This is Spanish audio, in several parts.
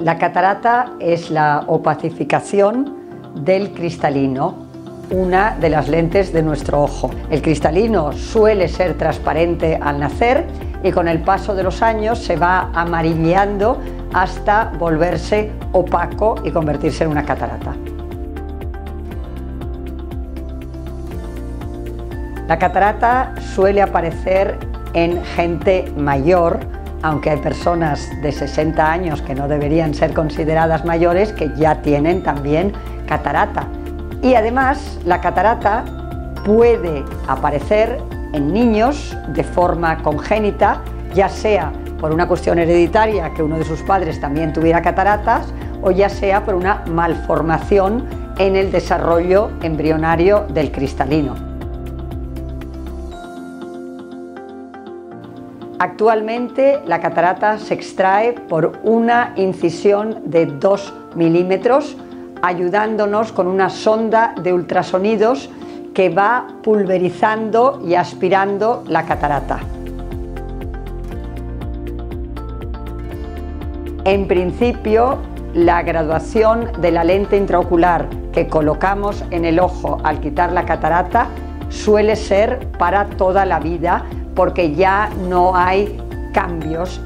La catarata es la opacificación del cristalino, una de las lentes de nuestro ojo. El cristalino suele ser transparente al nacer y con el paso de los años se va amarilleando hasta volverse opaco y convertirse en una catarata. La catarata suele aparecer en gente mayor, aunque hay personas de 60 años que no deberían ser consideradas mayores que ya tienen también catarata. Y además la catarata puede aparecer en niños de forma congénita, ya sea por una cuestión hereditaria, que uno de sus padres también tuviera cataratas, o ya sea por una malformación en el desarrollo embrionario del cristalino. Actualmente la catarata se extrae por una incisión de 2 milímetros, ayudándonos con una sonda de ultrasonidos que va pulverizando y aspirando la catarata. En principio, la graduación de la lente intraocular que colocamos en el ojo al quitar la catarata suele ser para toda la vida, porque ya no hay cambios,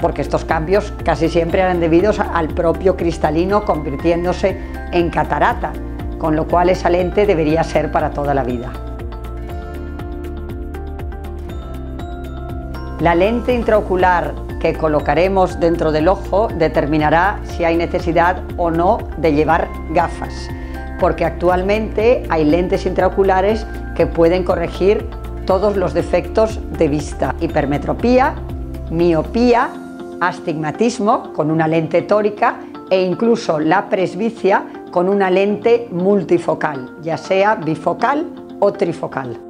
porque estos cambios casi siempre eran debidos al propio cristalino convirtiéndose en catarata, con lo cual esa lente debería ser para toda la vida. La lente intraocular que colocaremos dentro del ojo determinará si hay necesidad o no de llevar gafas, porque actualmente hay lentes intraoculares que pueden corregir todos los defectos de vista: hipermetropía, miopía, astigmatismo con una lente tórica e incluso la presbicia con una lente multifocal, ya sea bifocal o trifocal.